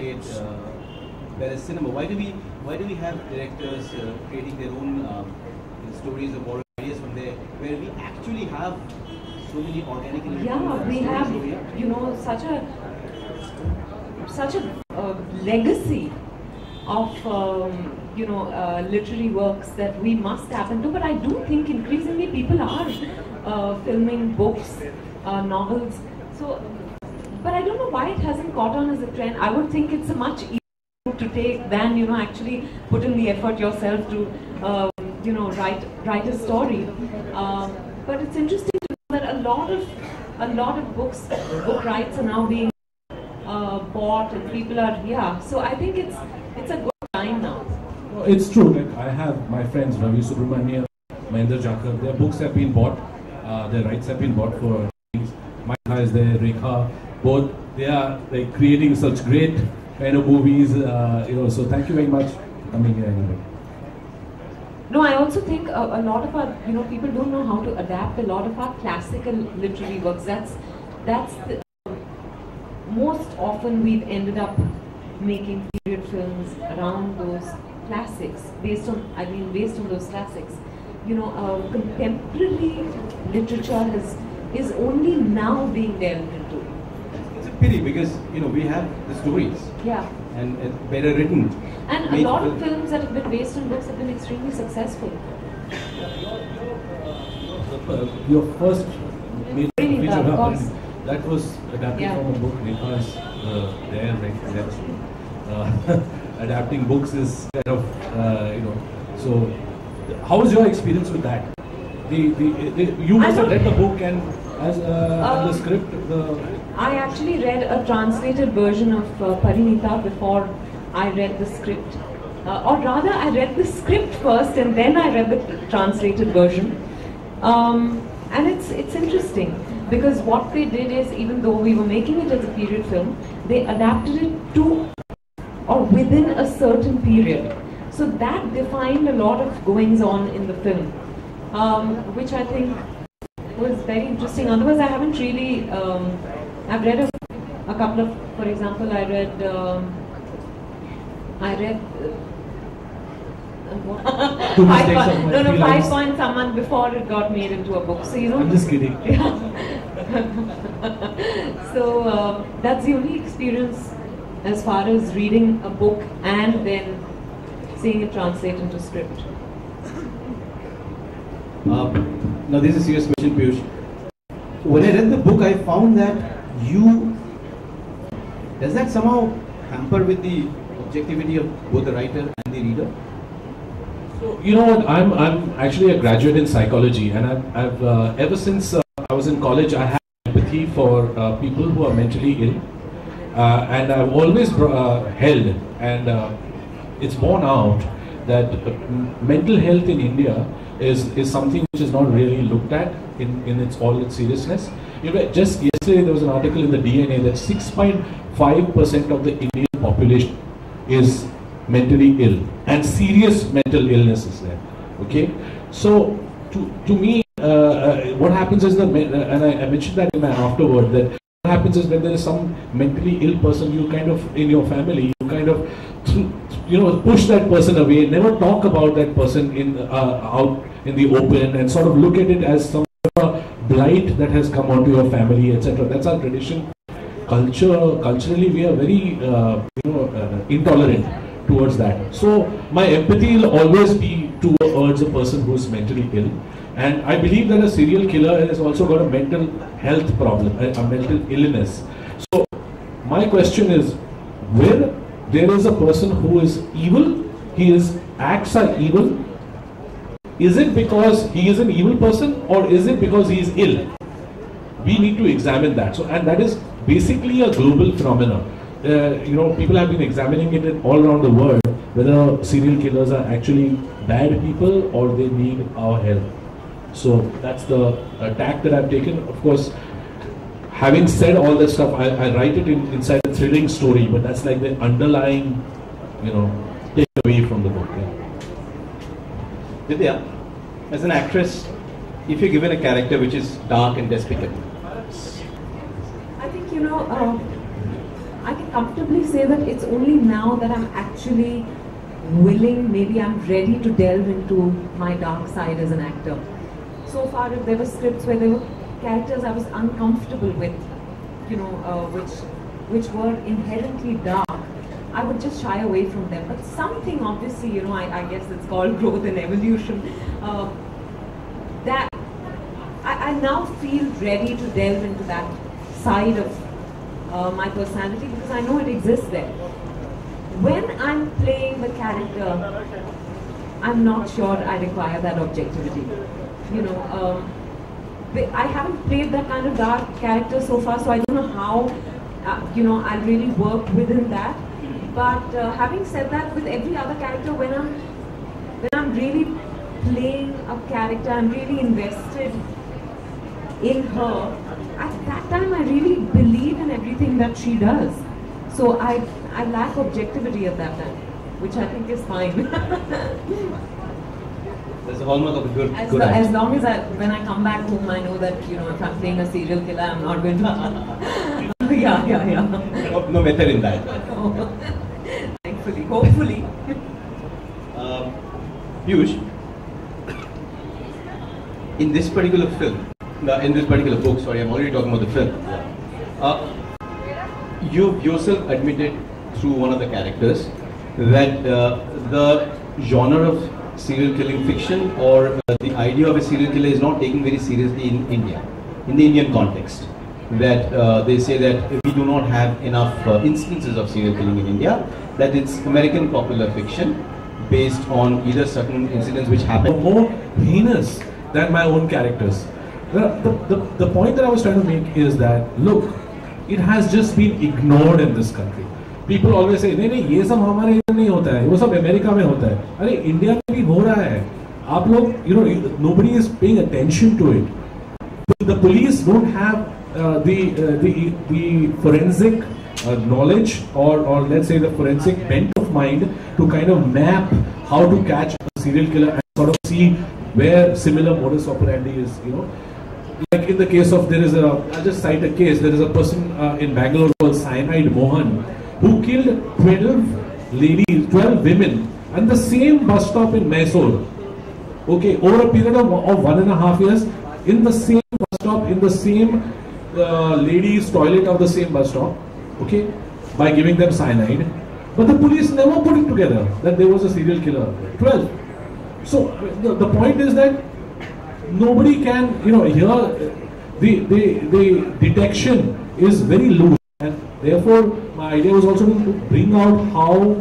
age, whereas cinema, why do we have directors creating their own stories or borrowing ideas from there, where we actually have so many organic and we have such a legacy of literary works that we must tap into. But I do think increasingly people are filming books, novels. So, but I don't know why it hasn't caught on as a trend. I would think it's a much easier route to take than actually put in the effort yourself to write a story. But it's interesting to know that a lot of book rights are now being bought, and people are So I think it's a good time now. No, it's true. Like I have my friends Ravi Subramanian, Mahinder Jhakar. Their books have been bought. Their rights have been bought for things. Myra is there, Rekha. Both they are like creating such great kind of movies. So thank you very much for coming here anyway. No, I also think a lot of our people don't know how to adapt a lot of our classical literary works. That's the, most often we've ended up making period films around those classics, based on those classics. Contemporary literature is only now being delved into. It's a pity because we have the stories. Yeah. And better written. And a lot of films that have been based on books have been extremely successful. Your first major feature, that was adapted from a book. Rekha's there, adapting books is kind of So, how was your experience with that? You must have read the book and the script. I actually read a translated version of Parinita before I read the script, or rather, I read the script first and then I read the translated version. And it's interesting because what they did is, even though we were making it as a period film, they adapted it to or within a certain period. So that defined a lot of goings on in the film, which I think was very interesting. Otherwise, I haven't really. I've read a couple of, for example, Five Point Someone before it got made into a book. So I'm just kidding. Yeah. So that's the only experience as far as reading a book and then seeing it translate into script. Now this is a serious question, Piyush. When I read the book, I found that does that somehow hamper with the objectivity of both the writer and the reader? So you know what? I'm actually a graduate in psychology, and I've ever since I was in college, I had empathy for people who are mentally ill, and I've always held and. It's borne out that mental health in India is something which is not really looked at in all its seriousness. Just yesterday there was an article in the DNA that 6.5% of the Indian population is mentally ill, and serious mental illness is there. Okay, so to me, what happens is and I mentioned that in my afterword that what happens is when there is some mentally ill person, you kind of in your family you kind of push that person away, never talk about that person out in the open, and sort of look at it as some blight that has come onto your family, etc. That's our tradition. Culturally, we are very intolerant towards that. So my empathy will always be towards a person who is mentally ill, and I believe that a serial killer has also got a mental health problem, a mental illness. So my question is, will there is a person who is evil, his acts are evil. Is it because he is an evil person, or is it because he is ill? We need to examine that. So, and that is basically a global phenomenon. People have been examining it all around the world, whether serial killers are actually bad people or they need our help. So that's the tack that I've taken. Of course, having said all that stuff, I write it inside a thrilling story, but that's like the underlying, takeaway from the book. Vidya, as an actress, if you're given a character which is dark and despicable, I think I can comfortably say that it's only now that I'm actually willing, maybe I'm ready to delve into my dark side as an actor. So far, if there were scripts where there were characters I was uncomfortable with, you know, which were inherently dark, I would just shy away from them. But something, obviously, you know, I guess it's called growth and evolution. That I now feel ready to delve into that side of my personality because I know it exists there. When I'm playing the character, I'm not sure I require that objectivity. You know, I haven't played that kind of dark character so far, so I don't know how, you know, I really work within that. But having said that, with every other character, when I'm really playing a character, I'm really invested in her. At that time, I really believe in everything that she does. So I lack objectivity at that time, which I think is fine. There's a hallmark of a good actor. As long as when I come back home, I know that, you know, if I'm playing a serial killer, I'm not going to... Yeah. No method in that. No. Thankfully, hopefully. Piyush, in this particular film, in this particular book, sorry, I'm already talking about the film. You yourself admitted through one of the characters that the genre of serial killing fiction or the idea of a serial killer is not taken very seriously in India, in the Indian context. That they say that we do not have enough instances of serial killing in India, that it's American popular fiction based on either certain incidents which happen more heinous than my own characters. The point that I was trying to make is that, look, it has just been ignored in this country. People always say, "Nahi, ye sab hamare idhar nahi hota hai, wo sab America mein hota hai." Arey, India mein bhi ho raha hai. Aap log, you know, nobody is paying attention to it. The police don't have the forensic knowledge or let's say the forensic bent of mind to kind of map how to catch a serial killer and sort of see where similar modus operandi is, you know. Like in the case of, I'll just cite a case, there is a person in Bangalore called Cyanide Mohan who killed 12 ladies, 12 women at the same bus stop in Mysore, okay, over a period of 1.5 years in the same bus stop, in the same ladies' toilet of the same bus stop, okay, by giving them cyanide, but the police never put it together that there was a serial killer. 12. So the point is that nobody can, you know, here the detection is very loose, and therefore my idea was also to bring out how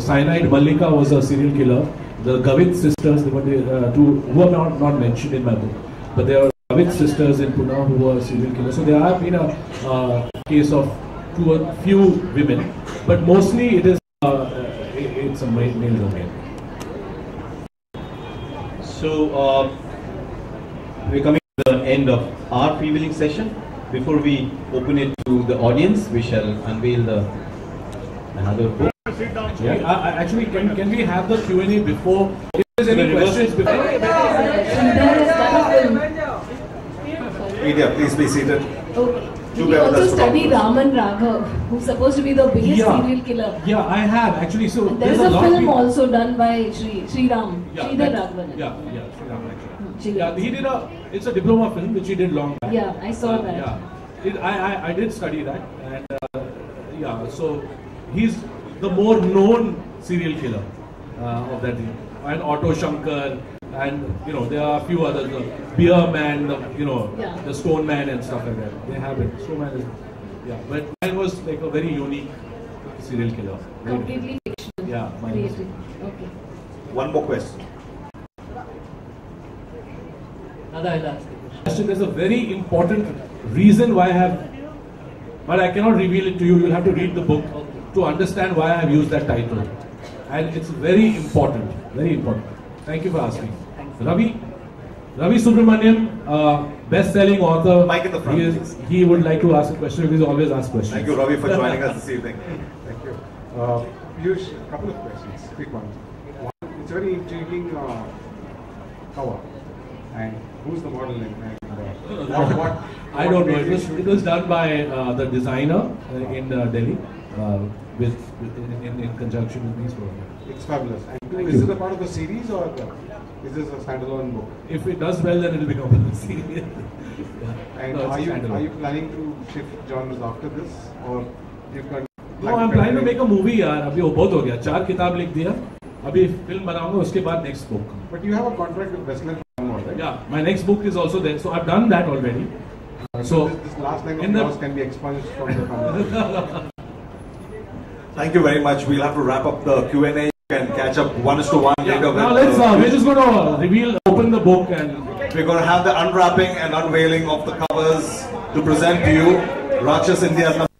Cyanide Mallika was a serial killer. The Gavit sisters, who are not mentioned in my book, but they are Gavit sisters in Pune who were serial killers. So there have been a case of a few women, but mostly it is it's a male domain. So we're coming to the end of our prevailing session. Before we open it to the audience, we shall unveil another book. Yeah, actually, can we have the Q&A before? If there's any questions before? Media, please be seated. Okay. We also study Raman Raghav, who's supposed to be the biggest serial killer. Yeah, I have actually. So there's a film also done by Sriram, Shridhar Raghavan. Yeah, Sriram actually. Yeah, he did it's a diploma film which he did long back. Yeah, I saw that. Yeah, I did study that, and yeah, so he's the more known serial killer of that thing. And Otto Shankar. And you know, there are a few others, the beer man, you know, the stone man and stuff like that. They have it. Stone man is, yeah. But mine was like a very unique serial killer. Completely fictional. Yeah, mine is. Okay. One more question. There's a very important reason why I have, but I cannot reveal it to you. You'll have to read the book to understand why I have used that title. And it's very important. Very important. Thank you for asking. Ravi Subramanian, best-selling author. Mike in the front, he would like to ask a question because he always asks questions. Thank you, Ravi, for joining us this evening. Thank you. Piyush, a couple of questions, quick ones. One, it's very intriguing cover. And who's the model? I don't know. It was done by the designer in Delhi, in conjunction with me. So it's fabulous. And is it a part of the series or is this a standalone book? If it does well, then it will become part of the series. Yeah. And no, are you planning to shift genres after this, or you can? No, I'm planning to make a movie. यार अभी वो बहुत हो गया. 4 किताब लिख दिया. अभी फिल्म बनाऊंगा उसके बाद next book. But you have a contract with Westland. Right? Yeah, my next book is also there, so I've done that already. So this last line of yours can be expunged from the conversation. Thank you very much. We'll have to wrap up the Q&A. You can catch up 1:1 later. Now we're just going to reveal, open the book, and we're going to have the unwrapping and unveiling of the covers to present to you. Raakshas India's